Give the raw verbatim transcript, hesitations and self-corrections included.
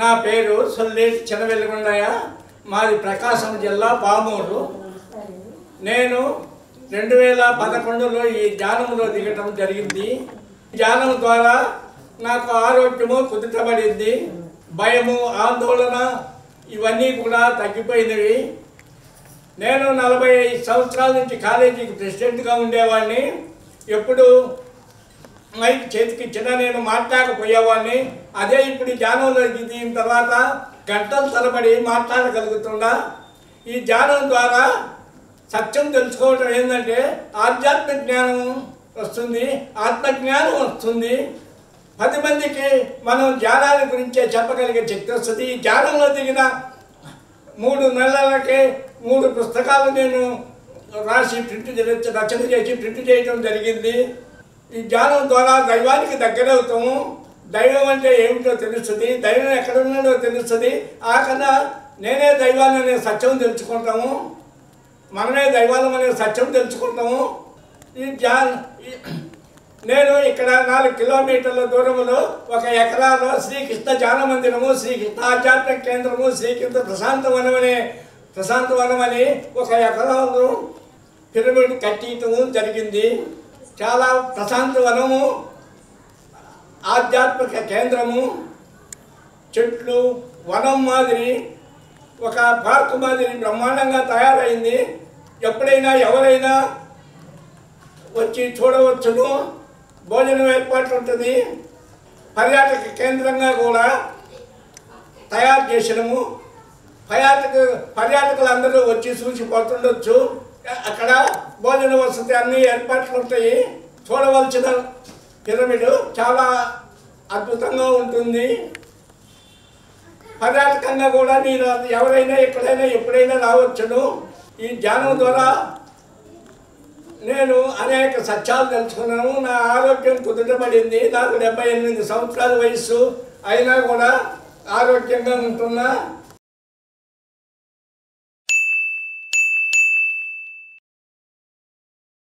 నా పేరు సొల్లేటి చినవెల్లికొండయ్య, మాది ప్రకాశం జిల్లా పామూరు. నేను రెండు వేల పదకొండులో ఈ ధ్యానంలో దిగటం జరిగింది. ధ్యానం ద్వారా నాకు ఆరోగ్యము కుదుటపడింది, భయము ఆందోళన ఇవన్నీ కూడా తగ్గిపోయినవి. నేను నలభై ఐదు సంవత్సరాల నుంచి కాలేజీకి ప్రెసిడెంట్గా ఉండేవాడిని. ఎప్పుడు మైక్ చేతికి చిన్న నేను మాట్లాడకపోయేవాడిని. అదే ఇప్పుడు ధ్యానంలో దిగిన తర్వాత గంటలు తరబడి మాట్లాడగలుగుతున్నా. ఈ ధ్యానం ద్వారా సత్యం తెలుసుకోవటం ఏంటంటే ఆధ్యాత్మ జ్ఞానం వస్తుంది, ఆత్మజ్ఞానం వస్తుంది. పది మందికి మనం ధ్యానాల గురించే చెప్పగలిగే శక్తి వస్తుంది. ఈ ధ్యానంలో దిగిన మూడు నెలలకే మూడు పుస్తకాలు నేను రాసి ప్రింట్ చేసి రచన చేసి ప్రింట్ చేయడం జరిగింది. ఈ ధ్యానం ద్వారా దైవానికి దగ్గరవుతాము. దైవం అంటే ఏమిటో తెలుస్తుంది, దైవం ఎక్కడున్నాడో తెలుస్తుంది. ఆ కన్నా నేనే దైవాన్ని అనే సత్యం తెలుసుకుంటాము, మనమే దైవాలం అనే సత్యం తెలుసుకుంటాము. ఈ ధ్యా నేను ఇక్కడ నాలుగు కిలోమీటర్ల దూరంలో ఒక ఎకరాలో శ్రీకృష్ణ ధ్యాన మందిరము, శ్రీకృష్ణ ఆధ్యాత్మిక కేంద్రము, శ్రీకృష్ణ ప్రశాంత వనం అనే ప్రశాంత వనం అని ఒక ఎకరాలు పిరమిడ్ కట్టించము జరిగింది. చాలా ప్రశాంత వనము, ఆధ్యాత్మిక కేంద్రము, చెట్లు వనం మాదిరి ఒక పార్క్ మాదిరి బ్రహ్మాండంగా తయారైంది. ఎప్పుడైనా ఎవరైనా వచ్చి చూడవచ్చును. భోజనం ఏర్పాటు ఉంటుంది. పర్యాటక కేంద్రంగా కూడా తయారు చేసినము. పర్యాటక పర్యాటకులందరూ వచ్చి చూసిపోతుండొచ్చు. అక్కడ భోజన వసతి అన్ని ఏర్పాట్లు ఉంటాయి. చూడవలసిన పిరమిడ్ చాలా అద్భుతంగా ఉంటుంది. పర్యాటకంగా కూడా మీరు ఎవరైనా ఎక్కడైనా ఎప్పుడైనా రావచ్చును. ఈ ధ్యానం ద్వారా నేను అనేక సత్యాలు తెలుసుకున్నాను. నా ఆరోగ్యం కుదుటపడింది. నాకు డెబ్బై ఎనిమిది సంవత్సరాల వయస్సు అయినా కూడా ఆరోగ్యంగా ఉంటున్నా.